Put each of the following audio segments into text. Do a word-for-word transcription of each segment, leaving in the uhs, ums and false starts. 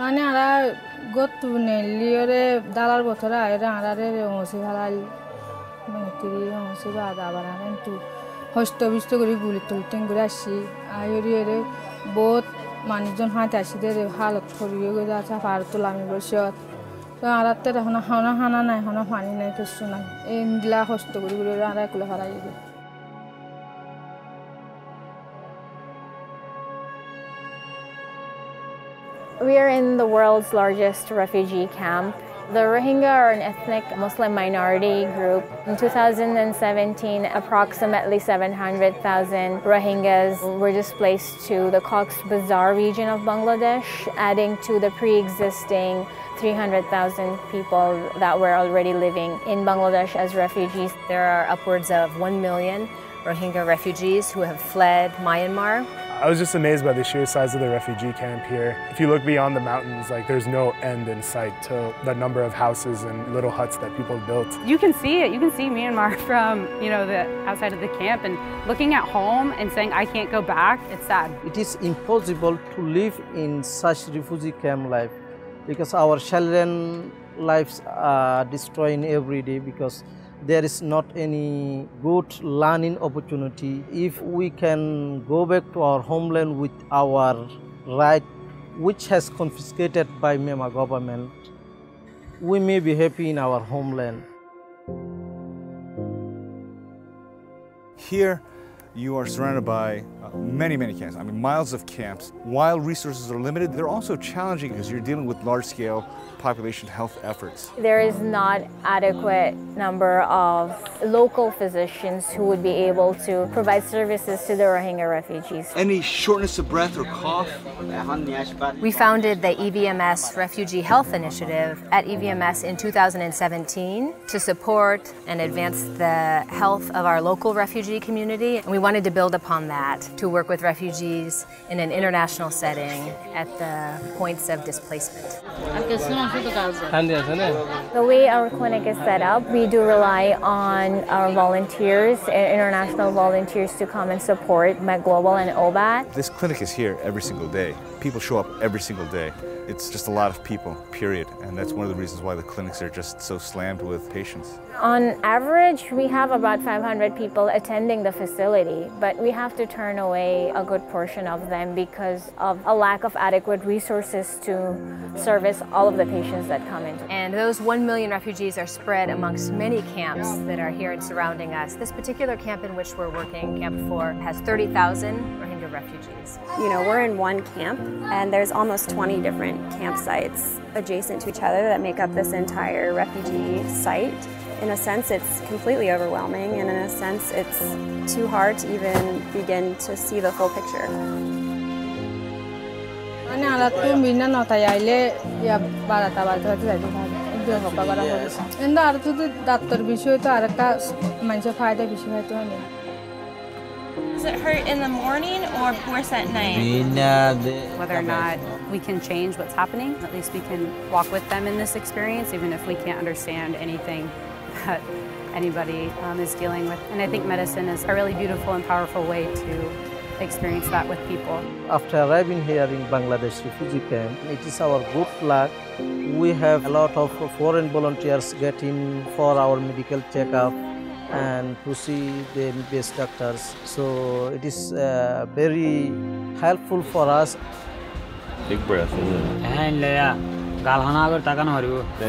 মানে আরা গতুনে লিওরে দালার বতরা এরা আরারে ওসি হালাল মতিরি ওসি বাদা বারান তু হস্ত বিস্ত করে গুলি তুলতেন করে আসি আয়রি এরে বহুত মানুষজন হাতে আসিদের হালত করিয়ে গিয়ে আছে পার তোলামি বসত তো আরাতে হনা হনা হানা নাই হনা পানি নাই কিছু নাই এনলা হস্ত করে করে আরা কুলা হারাই গিয়ে We are in the world's largest refugee camp. The Rohingya are an ethnic Muslim minority group. In two thousand seventeen, approximately seven hundred thousand Rohingyas were displaced to the Cox's Bazar region of Bangladesh, adding to the pre-existing three hundred thousand people that were already living in Bangladesh as refugees. There are upwards of one million Rohingya refugees who have fled Myanmar. I was just amazed by the sheer size of the refugee camp here. If you look beyond the mountains, like there's no end in sight to the number of houses and little huts that people built. You can see it. You can see Myanmar from, you know, the outside of the camp, and looking at home and saying, I can't go back, it's sad. It is impossible to live in such refugee camp life because our children lives are destroying every day because there is not any good learning opportunity. If we can go back to our homeland with our right, which has confiscated by Myanmar government, we may be happy in our homeland. Here, you are surrounded by many, many camps. I mean, miles of camps. While resources are limited, they're also challenging because you're dealing with large-scale population health efforts. There is not adequate number of local physicians who would be able to provide services to the Rohingya refugees. Any shortness of breath or cough? We founded the E V M S Refugee Health Initiative at E V M S in two thousand seventeen to support and advance the health of our local refugee community. And we wanted to build upon that to work with refugees in an international setting at the points of displacement. The way our clinic is set up, we do rely on our volunteers, international volunteers, to come and support MedGlobal and O B A T. This clinic is here every single day. People show up every single day. It's just a lot of people, period. And that's one of the reasons why the clinics are just so slammed with patients. On average, we have about five hundred people attending the facility, but we have to turn away a good portion of them because of a lack of adequate resources to service all of the patients that come in. And those one million refugees are spread amongst many camps that are here and surrounding us. This particular camp in which we're working, Camp four, has thirty thousand Rohingya refugees. You know, we're in one camp, and there's almost twenty different campsites adjacent to each other that make up this entire refugee site. In a sense, it's completely overwhelming, and in a sense, it's too hard to even begin to see the full picture. Does it hurt in the morning or worse at night? Whether or not we can change what's happening, at least we can walk with them in this experience, even if we can't understand anything that anybody um, is dealing with. And I think medicine is a really beautiful and powerful way to experience that with people. After arriving here in Bangladesh refugee camp, it is our good luck. We have a lot of foreign volunteers getting for our medical checkup and to see the best doctors. So it is uh, very helpful for us. Big breath.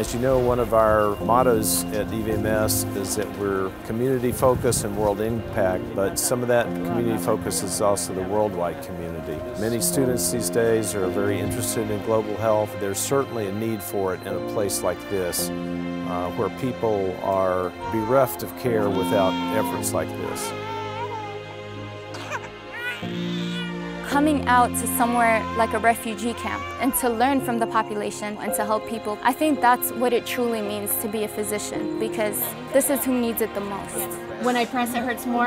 As you know, one of our mottos at E V M S is that we're community focused and world impact, but some of that community focus is also the worldwide community. Many students these days are very interested in global health. There's certainly a need for it in a place like this, uh, where people are bereft of care without efforts like this. Coming out to somewhere like a refugee camp and to learn from the population and to help people, I think that's what it truly means to be a physician, because this is who needs it the most. When I press, it hurts more.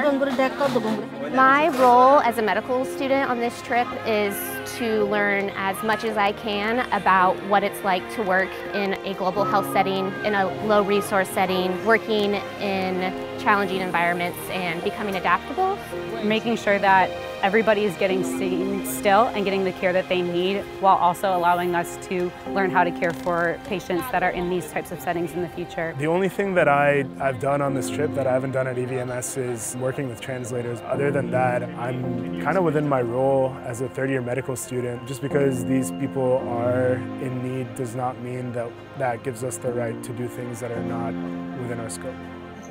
My role as a medical student on this trip is to learn as much as I can about what it's like to work in a global health setting, in a low resource setting, working in challenging environments and becoming adaptable. Making sure that everybody is getting seen still and getting the care that they need, while also allowing us to learn how to care for patients that are in these types of settings in the future. The only thing that I, I've done on this trip that I haven't done at E V M S is working with translators. Other than that, I'm kind of within my role as a third-year medical student. Just because these people are in need does not mean that that gives us the right to do things that are not within our scope.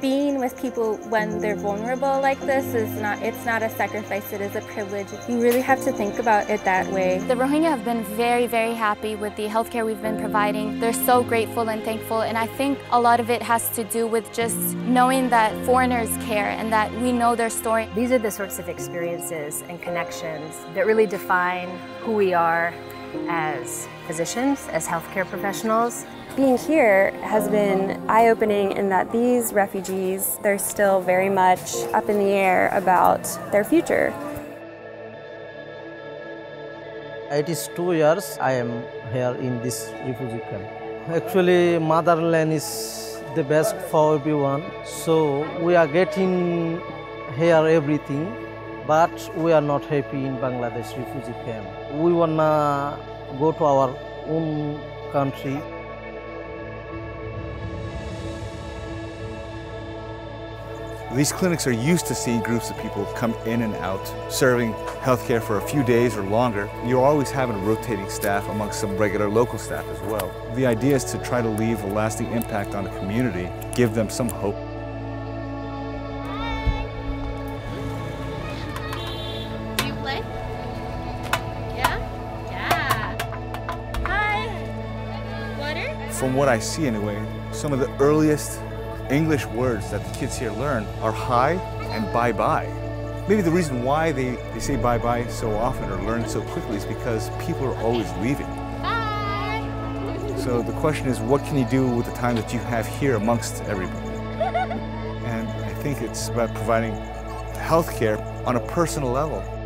Being with people when they're vulnerable like this is not, it's not a sacrifice, it is a privilege. You really have to think about it that way. The Rohingya have been very, very happy with the healthcare we've been providing. They're so grateful and thankful, and I think a lot of it has to do with just knowing that foreigners care and that we know their story. These are the sorts of experiences and connections that really define who we are as physicians, as healthcare professionals. Being here has been eye-opening in that these refugees, they're still very much up in the air about their future. It is two years I am here in this refugee camp. Actually, motherland is the best for everyone, so we are getting here everything, but we are not happy in Bangladesh refugee camp. We wanna go to our own country. These clinics are used to seeing groups of people come in and out, serving healthcare for a few days or longer. You're always having a rotating staff amongst some regular local staff as well. The idea is to try to leave a lasting impact on the community, give them some hope. Do you play? Yeah? Yeah. Hi. Water? From what I see anyway, some of the earliest English words that the kids here learn are hi and bye-bye. Maybe the reason why they, they say bye-bye so often or learn so quickly is because people are always leaving. Bye! So the question is, what can you do with the time that you have here amongst everybody? And I think it's about providing healthcare on a personal level.